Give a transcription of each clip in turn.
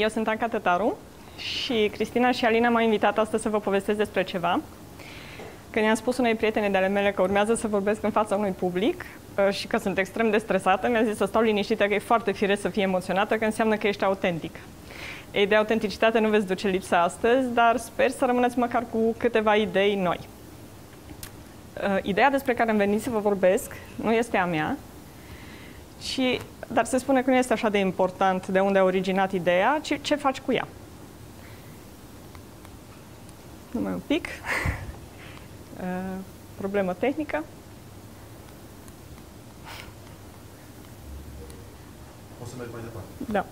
Eu sunt Anca Tătaru și Cristina și Alina m-au invitat astăzi să vă povestesc despre ceva. Când i-am spus unei prietene de ale mele că urmează să vorbesc în fața unui public și că sunt extrem de stresată, mi-a zis să stau liniștită, că e foarte firesc să fii emoționată, că înseamnă că ești autentic. Ei, de autenticitate nu veți duce lipsa astăzi, dar sper să rămâneți măcar cu câteva idei noi. Ideea despre care am venit să vă vorbesc nu este a mea, dar se spune că nu este așa de important de unde a originat ideea, ci ce faci cu ea. Numai un pic. Problemă tehnică. O să merg mai departe. Da.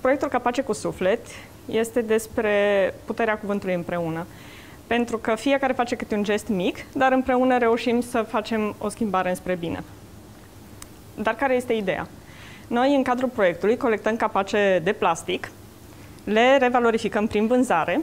Proiectul Capace cu Suflet este despre puterea cuvântului împreună. Pentru că fiecare face câte un gest mic, dar împreună reușim să facem o schimbare înspre bine. Dar care este ideea? Noi, în cadrul proiectului, colectăm capace de plastic, le revalorificăm prin vânzare.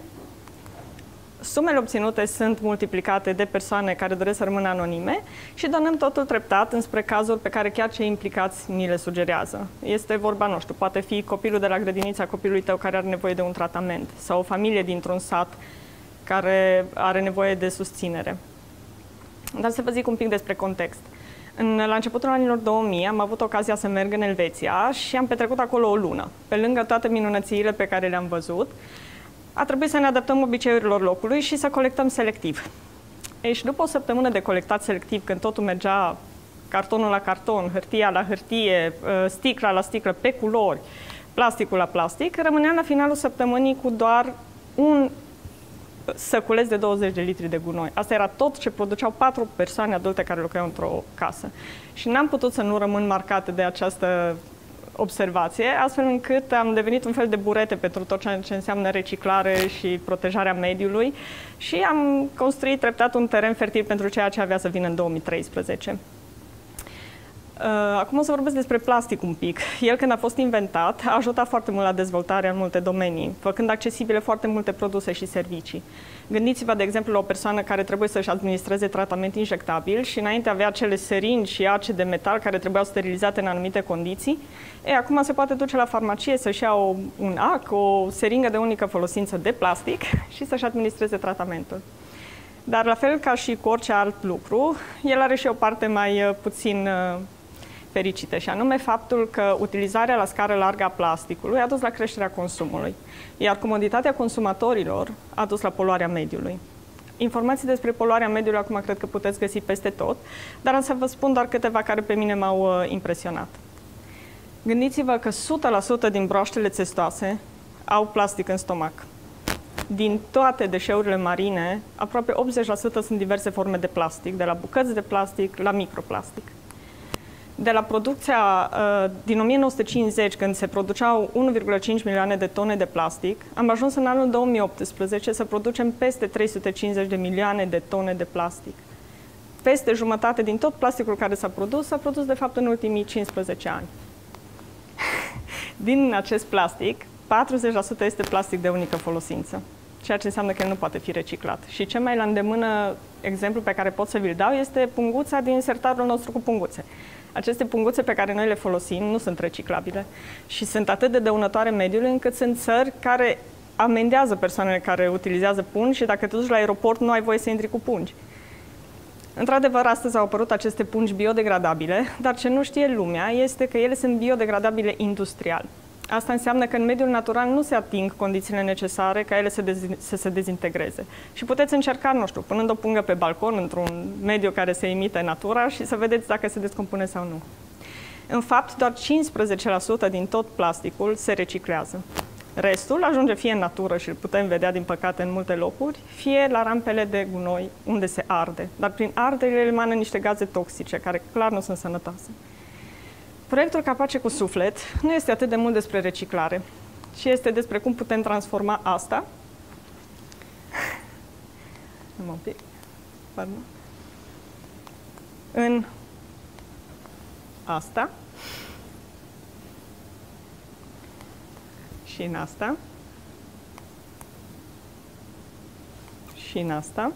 Sumele obținute sunt multiplicate de persoane care doresc să rămână anonime și donăm totul treptat înspre cazuri pe care chiar cei implicați ni le sugerează. Este vorba, nu știu, poate fi copilul de la grădinița copilului tău care are nevoie de un tratament sau o familie dintr-un sat care are nevoie de susținere. Dar să vă zic un pic despre context. La începutul anilor 2000 am avut ocazia să merg în Elveția și am petrecut acolo o lună. Pe lângă toate minunățiile pe care le-am văzut, a trebuit să ne adaptăm obiceiurilor locului și să colectăm selectiv. Ei, și după o săptămână de colectat selectiv, când totul mergea cartonul la carton, hârtia la hârtie, sticla la sticlă, pe culori, plasticul la plastic, rămâneam la finalul săptămânii cu doar un săculeț de 20 de litri de gunoi. Asta era tot ce produceau 4 persoane adulte care locuiau într-o casă. Și n-am putut să nu rămân marcată de această observație, astfel încât am devenit un fel de burete pentru tot ceea ce înseamnă reciclare și protejarea mediului și am construit treptat un teren fertil pentru ceea ce avea să vină în 2013. Acum o să vorbesc despre plastic un pic. El, când a fost inventat, a ajutat foarte mult la dezvoltarea în multe domenii, făcând accesibile foarte multe produse și servicii. Gândiți-vă, de exemplu, la o persoană care trebuie să-și administreze tratament injectabil și înainte avea acele seringi și ace de metal care trebuiau sterilizate în anumite condiții. E, acum se poate duce la farmacie să-și ia un ac, o seringă de unică folosință de plastic și să-și administreze tratamentul. Dar, la fel ca și cu orice alt lucru, el are și o parte mai puțin fericite, și anume faptul că utilizarea la scară largă a plasticului a dus la creșterea consumului, iar comoditatea consumatorilor a dus la poluarea mediului. Informații despre poluarea mediului acum cred că puteți găsi peste tot, dar am să vă spun doar câteva care pe mine m-au impresionat. Gândiți-vă că 100% din broaștele țestoase au plastic în stomac. Din toate deșeurile marine, aproape 80% sunt diverse forme de plastic, de la bucăți de plastic la microplastic. De la producția din 1950, când se produceau 1,5 milioane de tone de plastic, am ajuns în anul 2018 să producem peste 350 de milioane de tone de plastic. Peste jumătate din tot plasticul care s-a produs de fapt în ultimii 15 ani. Din acest plastic, 40% este plastic de unică folosință, ceea ce înseamnă că el nu poate fi reciclat. Și cel mai la îndemână exemplu pe care pot să vi-l dau este punguța din sertarul nostru cu punguțe. Aceste punguțe pe care noi le folosim nu sunt reciclabile și sunt atât de dăunătoare mediului încât sunt țări care amendează persoanele care utilizează pungi și dacă te duci la aeroport nu ai voie să intri cu pungi. Într-adevăr, astăzi au apărut aceste pungi biodegradabile, dar ce nu știe lumea este că ele sunt biodegradabile industrial. Asta înseamnă că în mediul natural nu se ating condițiile necesare ca ele să se dezintegreze. Și puteți încerca, nu știu, punând o pungă pe balcon, într-un mediu care se emite natura și să vedeți dacă se descompune sau nu. În fapt, doar 15% din tot plasticul se reciclează. Restul ajunge fie în natură și îl putem vedea, din păcate, în multe locuri, fie la rampele de gunoi unde se arde. Dar prin ardere emană niște gaze toxice, care clar nu sunt sănătoase. Proiectul Capace cu Suflet nu este atât de mult despre reciclare, ci este despre cum putem transforma asta în asta și în asta și în asta.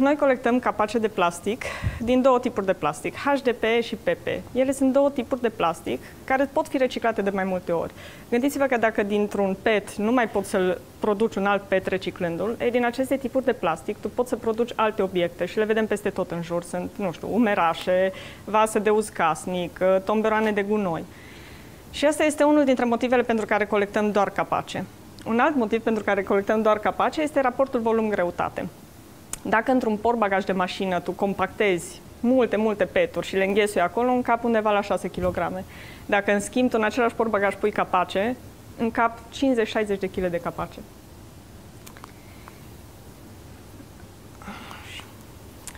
Noi colectăm capace de plastic din două tipuri de plastic, HDPE și PP. Ele sunt două tipuri de plastic care pot fi reciclate de mai multe ori. Gândiți-vă că dacă dintr-un PET nu mai poți să-l produci un alt PET reciclându-l, ei, din aceste tipuri de plastic tu poți să produci alte obiecte și le vedem peste tot în jur. Sunt, nu știu, umerașe, vase de uz casnic, tomberoane de gunoi. Și asta este unul dintre motivele pentru care colectăm doar capace. Un alt motiv pentru care colectăm doar capace este raportul volum-greutate. Dacă într-un portbagaj de mașină tu compactezi multe peturi și le înghesui acolo, în cap undeva la 6 kg. Dacă, în schimb, tu în același portbagaj pui capace, în cap 50-60 de kg de capace.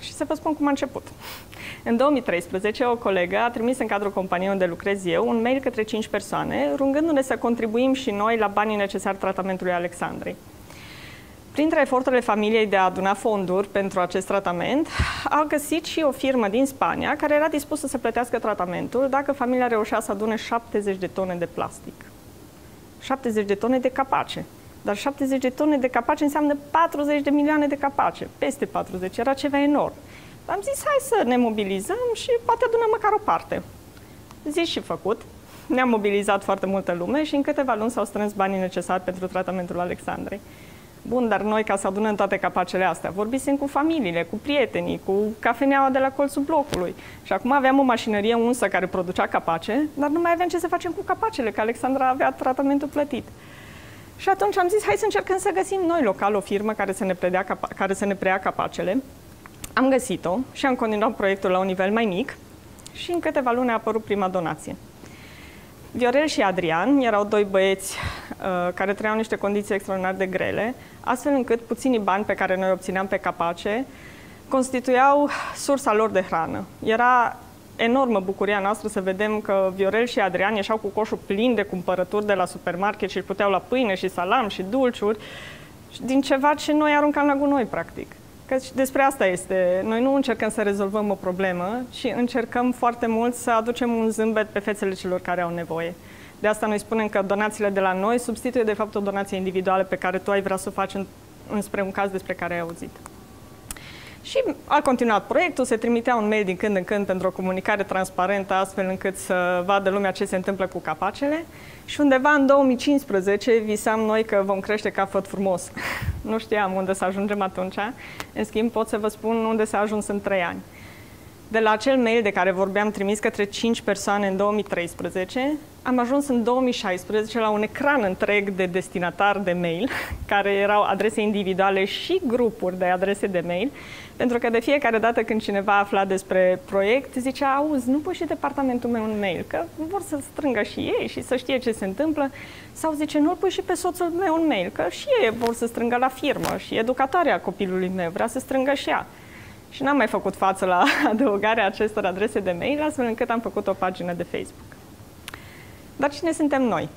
Și să vă spun cum a început. În 2013, o colegă a trimis în cadrul companiei unde lucrez eu un mail către 5 persoane, rugându-ne să contribuim și noi la banii necesari tratamentului Alexandrei. Printre eforturile familiei de a aduna fonduri pentru acest tratament, a găsit și o firmă din Spania care era dispusă să plătească tratamentul dacă familia reușea să adune 70 de tone de plastic. 70 de tone de capace. Dar 70 de tone de capace înseamnă 40 de milioane de capace. Peste 40. Era ceva enorm. Am zis, hai să ne mobilizăm și poate adunăm măcar o parte. Zis și făcut. Ne-am mobilizat foarte multă lume și în câteva luni s-au strâns banii necesari pentru tratamentul Alexandrei. Bun, dar noi, ca să adunăm toate capacele astea, vorbisem cu familiile, cu prietenii, cu cafeneaua de la colțul blocului. Și acum aveam o mașinărie unsă care producea capace, dar nu mai aveam ce să facem cu capacele, că Alexandra avea tratamentul plătit. Și atunci am zis, hai să încercăm să găsim noi local o firmă care să ne preia capacele. Am găsit-o și am continuat proiectul la un nivel mai mic și în câteva luni a apărut prima donație. Viorel și Adrian erau doi băieți care trăiau niște condiții extraordinar de grele, astfel încât puținii bani pe care noi îi obțineam pe capace constituiau sursa lor de hrană. Era enormă bucuria noastră să vedem că Viorel și Adrian ieșeau cu coșul plin de cumpărături de la supermarket și își puteau la pâine și salam și dulciuri, din ceva ce noi aruncam la gunoi, practic. Că despre asta este. Noi nu încercăm să rezolvăm o problemă, ci încercăm foarte mult să aducem un zâmbet pe fețele celor care au nevoie. De asta noi spunem că donațiile de la noi substituie, de fapt, o donație individuală pe care tu ai vrea să o faci înspre un caz despre care ai auzit. Și a continuat proiectul, se trimitea un mail din când în când pentru o comunicare transparentă, astfel încât să vadă lumea ce se întâmplă cu capacele. Și undeva în 2015 visam noi că vom crește ca Făt Frumos. Nu știam unde să ajungem atunci, în schimb pot să vă spun unde s-a ajuns în 3 ani. De la acel mail de care vorbeam trimis către 5 persoane în 2013, am ajuns în 2016 la un ecran întreg de destinatari de mail, care erau adrese individuale și grupuri de adrese de mail, pentru că de fiecare dată când cineva afla despre proiect, zicea, auzi, nu pui și departamentul meu un mail, că vor să strângă și ei și să știe ce se întâmplă, sau zice, nu-l pui și pe soțul meu un mail, că și ei vor să strângă la firmă și educatoarea copilului meu vrea să strângă și ea. Și n-am mai făcut față la adăugarea acestor adrese de mail, astfel încât am făcut o pagină de Facebook. Dar cine suntem noi?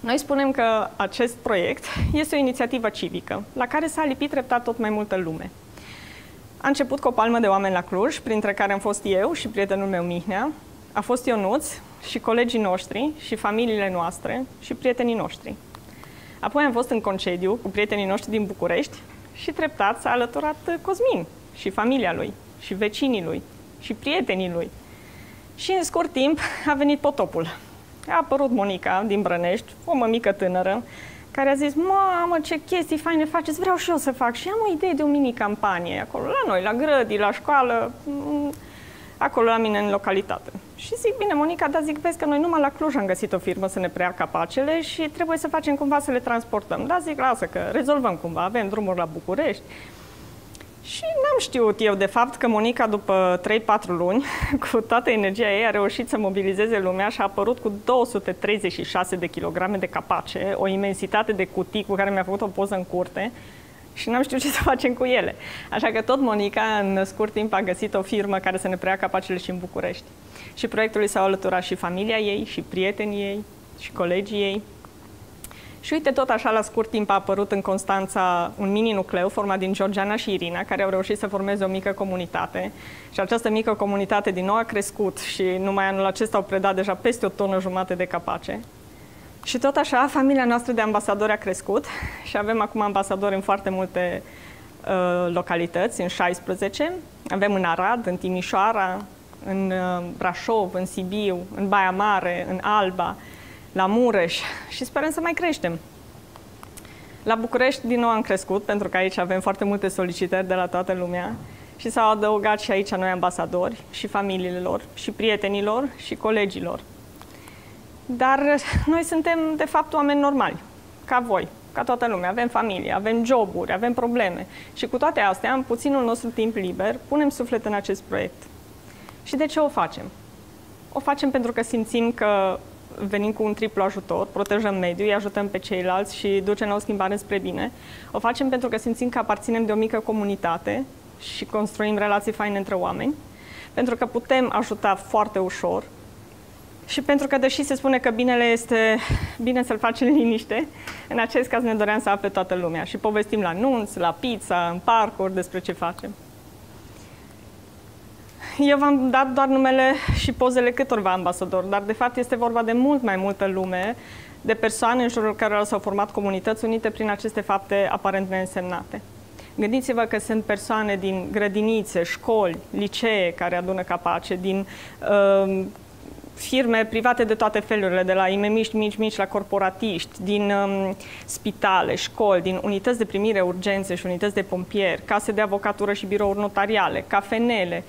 Noi spunem că acest proiect este o inițiativă civică, la care s-a lipit treptat tot mai multă lume. A început cu o palmă de oameni la Cluj, printre care am fost eu și prietenul meu Mihnea, a fost Ionuț și colegii noștri și familiile noastre și prietenii noștri. Apoi am fost în concediu cu prietenii noștri din București și treptat s-a alăturat Cosmin și familia lui, și vecinii lui, și prietenii lui. Și în scurt timp a venit potopul. A apărut Monica din Brănești, o mămică tânără, care a zis, mamă, ce chestii faine faceți, vreau și eu să fac. Și am o idee de o mini-campanie acolo, la noi, la grădii, la școală, acolo la mine în localitate. Și zic, bine, Monica, dar zic, vezi că noi numai la Cluj am găsit o firmă să ne preia capacele și trebuie să facem cumva să le transportăm. Da, zic, lasă că rezolvăm cumva, avem drumuri la București. Și n-am știut eu, de fapt, că Monica, după 3-4 luni, cu toată energia ei, a reușit să mobilizeze lumea și a apărut cu 236 de kilograme de capace, o imensitate de cutii cu care mi-a făcut o poză în curte și n-am știut ce să facem cu ele. Așa că tot Monica, în scurt timp, a găsit o firmă care să ne preia capacele și în București. Și proiectului s-au alăturat și familia ei, și prietenii ei, și colegii ei. Și uite, tot așa, la scurt timp a apărut în Constanța un mini-nucleu format din Georgiana și Irina, care au reușit să formeze o mică comunitate. Și această mică comunitate din nou a crescut și numai anul acesta au predat deja peste 1,5 tone de capace. Și tot așa, familia noastră de ambasadori a crescut și avem acum ambasadori în foarte multe localități, în 16. Avem în Arad, în Timișoara, în Brașov, în Sibiu, în Baia Mare, în Alba, la Mureș și sperăm să mai creștem. La București din nou am crescut, pentru că aici avem foarte multe solicitări de la toată lumea și s-au adăugat și aici noi ambasadori și familiile lor, și prietenilor, și colegilor. Dar noi suntem, de fapt, oameni normali, ca voi, ca toată lumea. Avem familie, avem joburi, avem probleme și cu toate astea, în puținul nostru timp liber, punem suflet în acest proiect. Și de ce o facem? O facem pentru că simțim că venim cu un triplu ajutor, protejăm mediul, îi ajutăm pe ceilalți și ducem la o schimbare spre bine. O facem pentru că simțim că aparținem de o mică comunitate și construim relații faine între oameni, pentru că putem ajuta foarte ușor și pentru că, deși se spune că binele este bine să-l faci în liniște, în acest caz ne doream să afle toată lumea și povestim la nunți, la pizza, în parcuri, despre ce facem. Eu v-am dat doar numele și pozele câtorva ambasadori, dar de fapt este vorba de mult mai multă lume, de persoane în jurul cărora s-au format comunități unite prin aceste fapte aparent neînsemnate. Gândiți-vă că sunt persoane din grădinițe, școli, licee care adună capace, din firme private de toate felurile, de la IMM-iști mici la corporatiști, din spitale, școli, din unități de primire, urgențe și unități de pompieri, case de avocatură și birouri notariale, cafenele.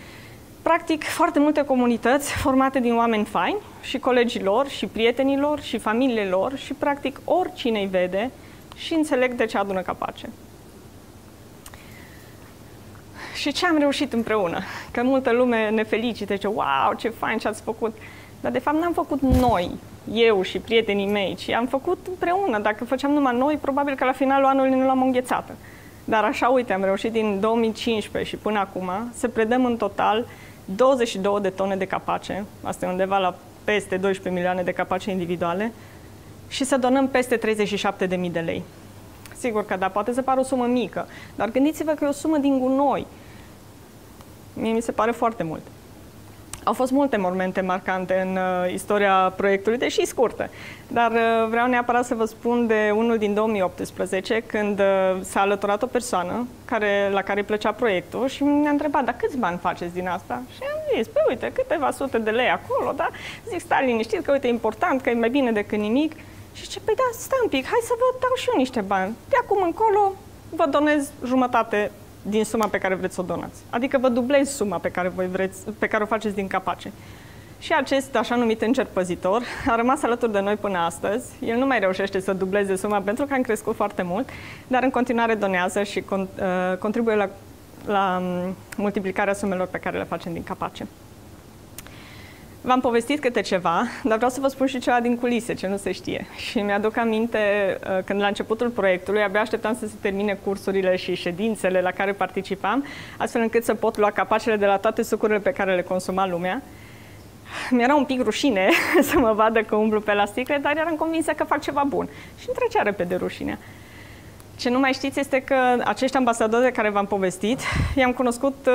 Practic, foarte multe comunități formate din oameni faini și colegilor, și prietenilor, și familiile lor și, practic, oricine îi vede și înțeleg de ce adună capace. Și ce am reușit împreună? Că multă lume ne felicită, zice, wow, ce fain ce ați făcut! Dar, de fapt, n-am făcut noi, eu și prietenii mei, ci am făcut împreună. Dacă făceam numai noi, probabil că la finalul anului nu l-am înghețată. Dar așa, uite, am reușit din 2015 și până acum să predăm în total 22 de tone de capace, asta e undeva la peste 12 milioane de capace individuale, și să donăm peste 37.000 de lei. Sigur că da, poate să pară o sumă mică, dar gândiți-vă că e o sumă din gunoi. Mie mi se pare foarte mult. Au fost multe momente marcante în istoria proiectului, deși scurtă, dar vreau neapărat să vă spun de unul din 2018, când s-a alăturat o persoană la care îi plăcea proiectul și ne-a întrebat, dar câți bani faceți din asta? Și am zis, păi uite, câteva sute de lei acolo, dar zic, stai liniștit, că uite, e important, că e mai bine decât nimic. Și zice, păi da, stai un pic, hai să vă dau și eu niște bani. De acum încolo vă donez jumătate din suma pe care vreți să o donați. Adică vă dublezi suma pe care o faceți din capace. Și acest așa numit înger păzitor a rămas alături de noi până astăzi. El nu mai reușește să dubleze suma pentru că am crescut foarte mult, dar în continuare donează și contribuie la multiplicarea sumelor pe care le facem din capace. V-am povestit câte ceva, dar vreau să vă spun și ceva din culise, ce nu se știe. Și mi-aduc aminte când la începutul proiectului abia așteptam să se termine cursurile și ședințele la care participam, astfel încât să pot lua capacele de la toate sucurile pe care le consuma lumea. Mi-era un pic rușine să mă vadă că umblu pe la sticle, dar eram convinsă că fac ceva bun. Și îmi trecea repede rușinea. Ce nu mai știți este că acești ambasadori de care v-am povestit, i-am cunoscut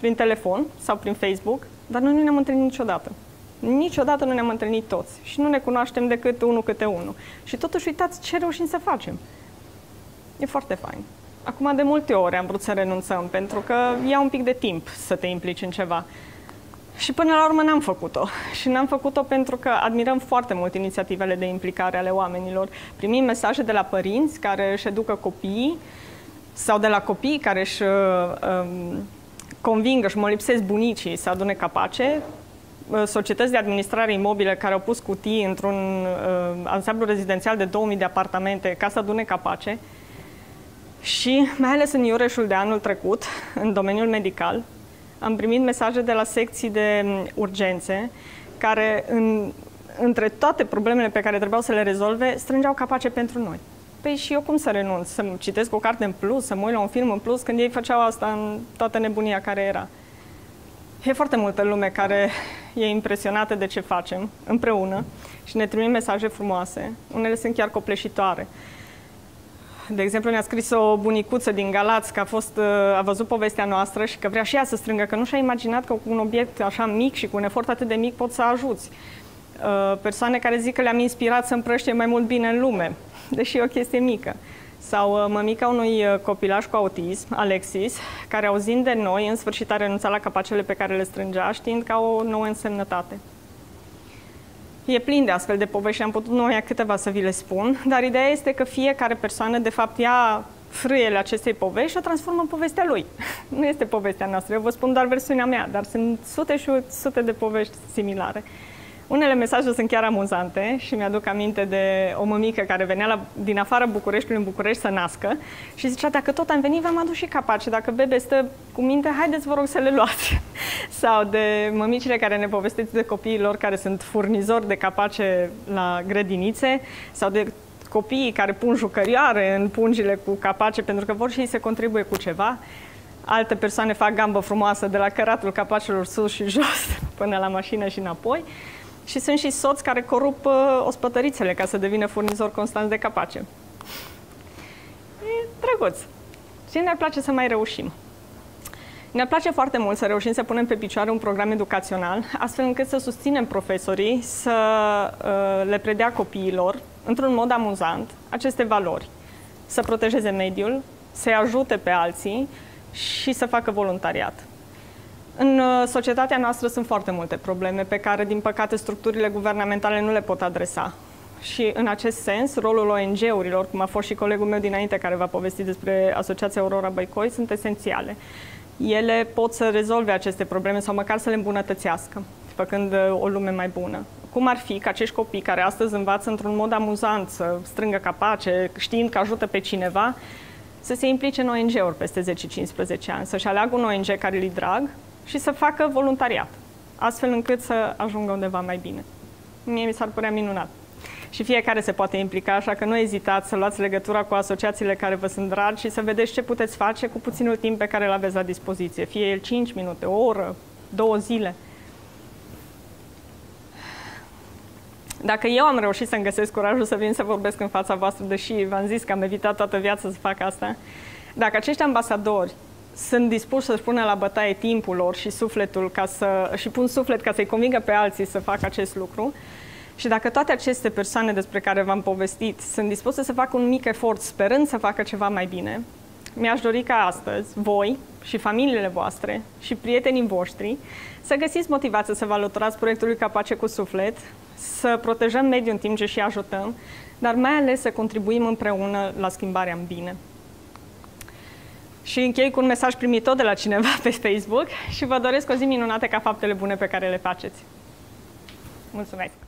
prin telefon sau prin Facebook, dar noi nu ne-am întâlnit niciodată. Niciodată nu ne-am întâlnit toți și nu ne cunoaștem decât unul câte unul. Și totuși, uitați ce reușim să facem. E foarte fain. Acum, de multe ori am vrut să renunțăm, pentru că ia un pic de timp să te implici în ceva. Și până la urmă n-am făcut-o. Și n-am făcut-o pentru că admirăm foarte mult inițiativele de implicare ale oamenilor. Primim mesaje de la părinți care își educă copiii sau de la copii care își convingă și molipsesc bunicii să adune capace, societăți de administrare imobilă care au pus cutii într-un ansamblu rezidențial de 2000 de apartamente ca să adune capace și mai ales în Iureșul de anul trecut, în domeniul medical, am primit mesaje de la secții de urgențe care între toate problemele pe care trebuiau să le rezolve strângeau capace pentru noi. Păi și eu cum să renunț? Să citesc o carte în plus, să mă uit la un film în plus, când ei făceau asta în toată nebunia care era. E foarte multă lume care e impresionată de ce facem împreună și ne trimit mesaje frumoase. Unele sunt chiar copleșitoare. De exemplu, ne-a scris o bunicuță din Galați că a văzut povestea noastră și că vrea și ea să strângă, că nu și-a imaginat că cu un obiect așa mic și cu un efort atât de mic poți să ajuți. Persoane care zic că le-am inspirat să împrăștie mai mult bine în lume, deși e o chestie mică. Sau mămica unui copilaș cu autism, Alexis, care auzind de noi, în sfârșit a renunțat la capacele pe care le strângea, știind ca o nouă însemnătate. E plin de astfel de povești și am putut numai câteva să vi le spun, dar ideea este că fiecare persoană, de fapt, ia frâiele acestei povești și o transformă în povestea lui. Nu este povestea noastră, eu vă spun doar versiunea mea, dar sunt sute și sute de povești similare. Unele mesaje sunt chiar amuzante și mi-aduc aminte de o mămică care venea din afara Bucureștiului în București să nască și zicea, dacă tot am venit, v-am adus și capace, dacă bebe stă cu minte, haideți, vă rog, să le luați. Sau de mămicile care ne povestiți de copiii lor care sunt furnizori de capace la grădinițe sau de copiii care pun jucărioare în pungile cu capace pentru că vor și ei să contribuie cu ceva. Alte persoane fac gambă frumoasă de la căratul capacelor sus și jos până la mașină și înapoi. Și sunt și soți care corup ospătărițele ca să devină furnizori constanți de capace. E drăguț. Și ne-ar place să mai reușim. Ne-ar place foarte mult să reușim să punem pe picioare un program educațional, astfel încât să susținem profesorii să le predea copiilor, într-un mod amuzant, aceste valori. Să protejeze mediul, să-i ajute pe alții și să facă voluntariat. În societatea noastră sunt foarte multe probleme pe care, din păcate, structurile guvernamentale nu le pot adresa. Și, în acest sens, rolul ONG-urilor, cum a fost și colegul meu dinainte care v-a povestit despre Asociația Aurora Băicoi, sunt esențiale. Ele pot să rezolve aceste probleme sau măcar să le îmbunătățească, făcând o lume mai bună. Cum ar fi că acești copii care astăzi învață într-un mod amuzant să strângă capace, știind că ajută pe cineva, să se implice în ONG-uri peste 10-15 ani, să-și aleagă un ONG care li drag, și să facă voluntariat, astfel încât să ajungă undeva mai bine. Mie mi s-ar părea minunat. Și fiecare se poate implica, așa că nu ezitați să luați legătura cu asociațiile care vă sunt dragi și să vedeți ce puteți face cu puținul timp pe care îl aveți la dispoziție. Fie el 5 minute, o oră, 2 zile. Dacă eu am reușit să-mi găsesc curajul să vin să vorbesc în fața voastră, deși v-am zis că am evitat toată viața să fac asta, dacă acești ambasadori sunt dispuși să-și pună la bătaie timpul lor și sufletul și pun suflet ca să-i convingă pe alții să facă acest lucru. Și dacă toate aceste persoane despre care v-am povestit sunt dispuse să facă un mic efort sperând să facă ceva mai bine, mi-aș dori ca astăzi voi și familiile voastre și prietenii voștri să găsiți motivație să vă alăturați proiectului Capace cu Suflet, să protejăm mediul în timp ce și ajutăm, dar mai ales să contribuim împreună la schimbarea în bine. Și închei cu un mesaj primit tot de la cineva pe Facebook și vă doresc o zi minunată ca faptele bune pe care le faceți. Mulțumesc!